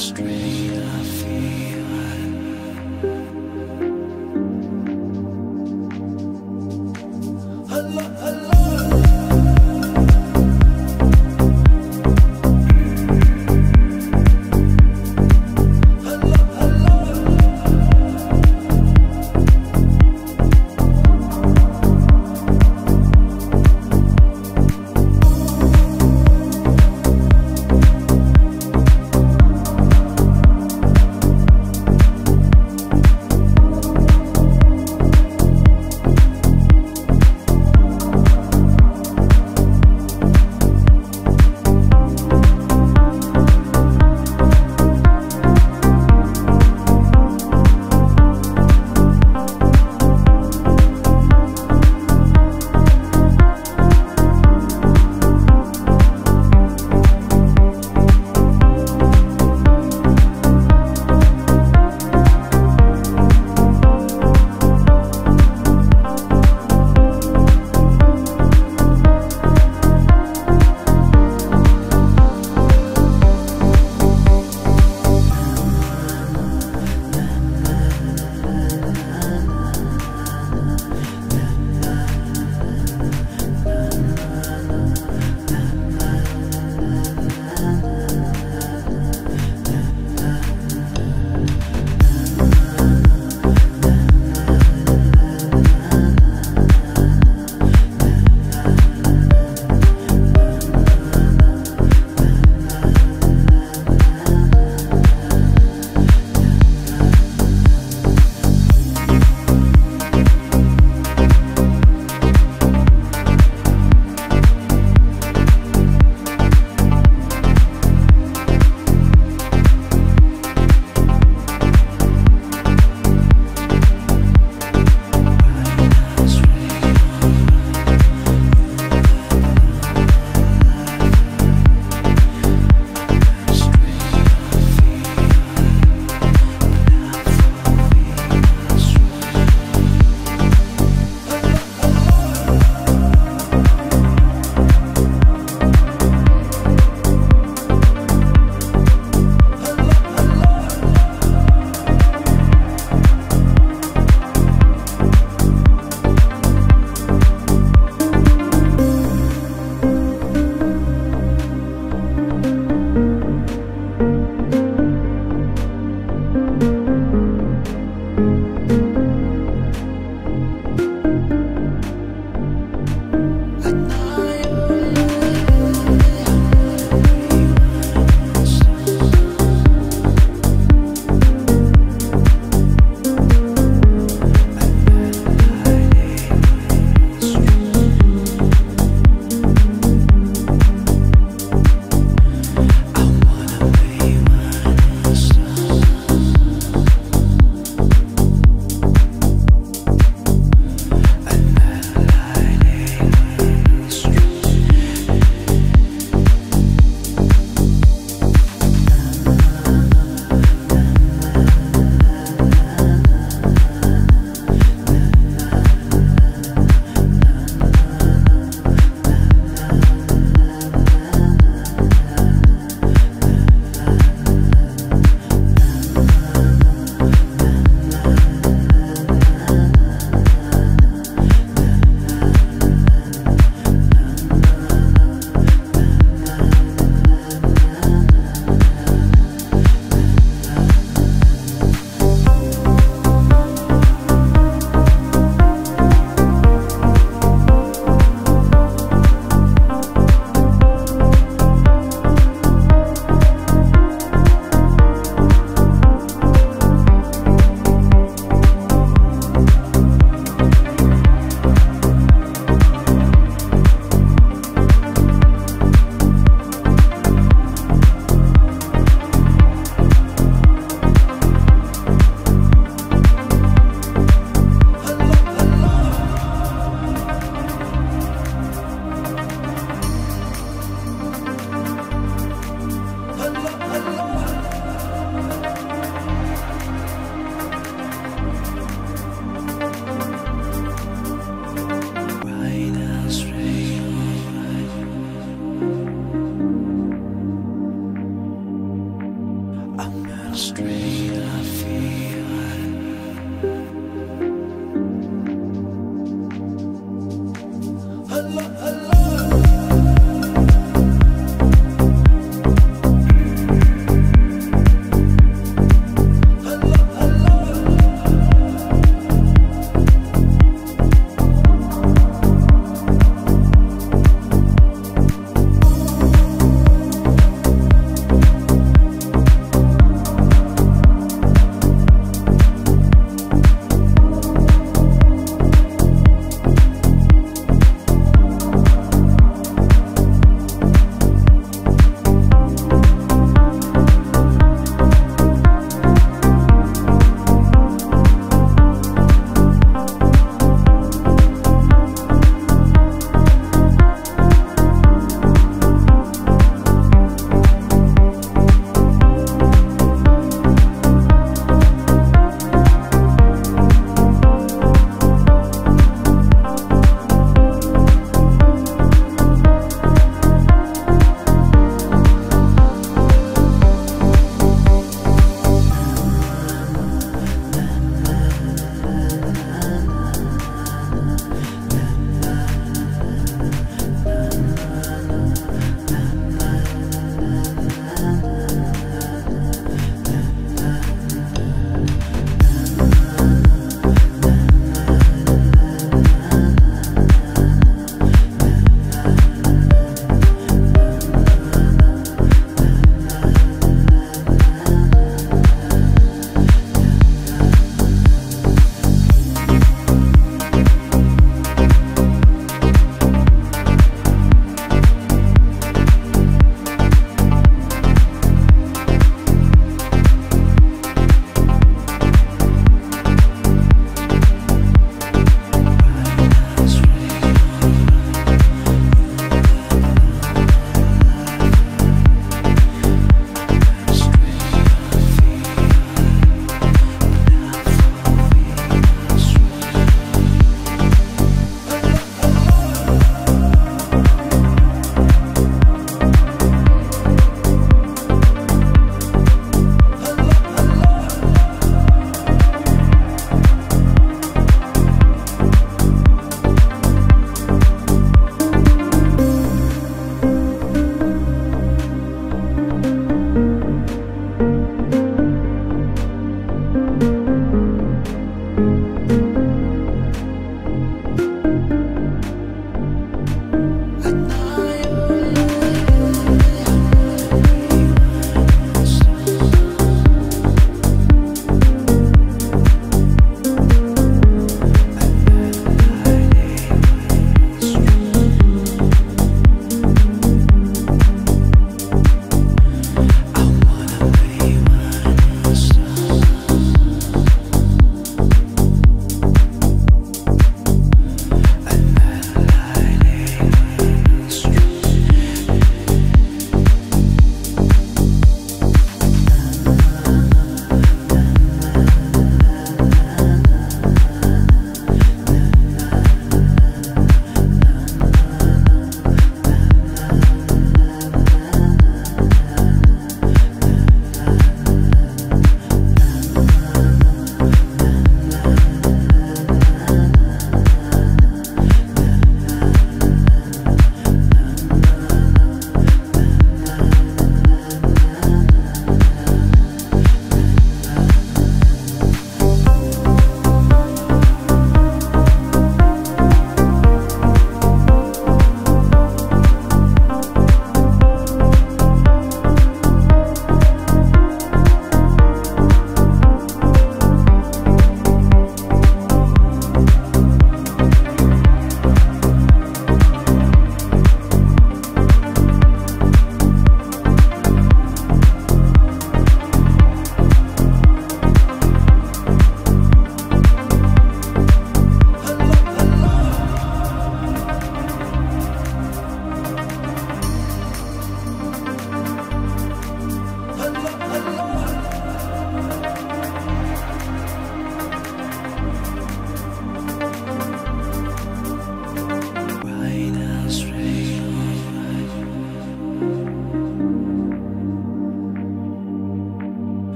strange I feel. Hello, hello.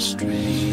straight.